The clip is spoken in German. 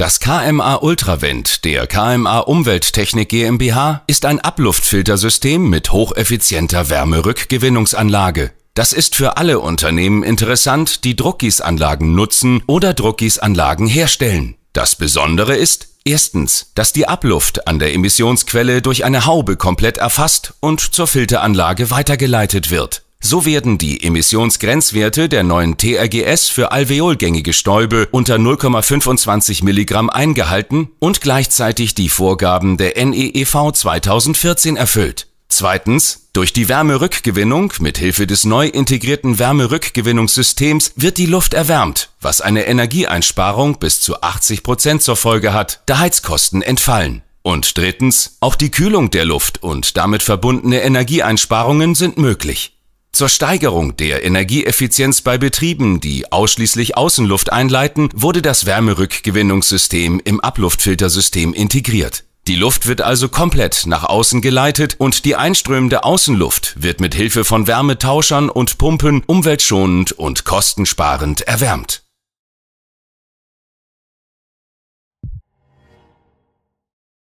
Das KMA Ultravent der KMA Umwelttechnik GmbH ist ein Abluftfiltersystem mit hocheffizienter Wärmerückgewinnungsanlage. Das ist für alle Unternehmen interessant, die Druckgießanlagen nutzen oder Druckgießanlagen herstellen. Das Besondere ist, erstens, dass die Abluft an der Emissionsquelle durch eine Haube komplett erfasst und zur Filteranlage weitergeleitet wird. So werden die Emissionsgrenzwerte der neuen TRGS für alveolgängige Stäube unter 0,25 mg eingehalten und gleichzeitig die Vorgaben der EnEV 2014 erfüllt. Zweitens, durch die Wärmerückgewinnung mithilfe des neu integrierten Wärmerückgewinnungssystems wird die Luft erwärmt, was eine Energieeinsparung bis zu 80% zur Folge hat, da Heizkosten entfallen. Und drittens, auch die Kühlung der Luft und damit verbundene Energieeinsparungen sind möglich. Zur Steigerung der Energieeffizienz bei Betrieben, die ausschließlich Außenluft einleiten, wurde das Wärmerückgewinnungssystem im Abluftfiltersystem integriert. Die Luft wird also komplett nach außen geleitet und die einströmende Außenluft wird mit Hilfe von Wärmetauschern und Pumpen umweltschonend und kostensparend erwärmt.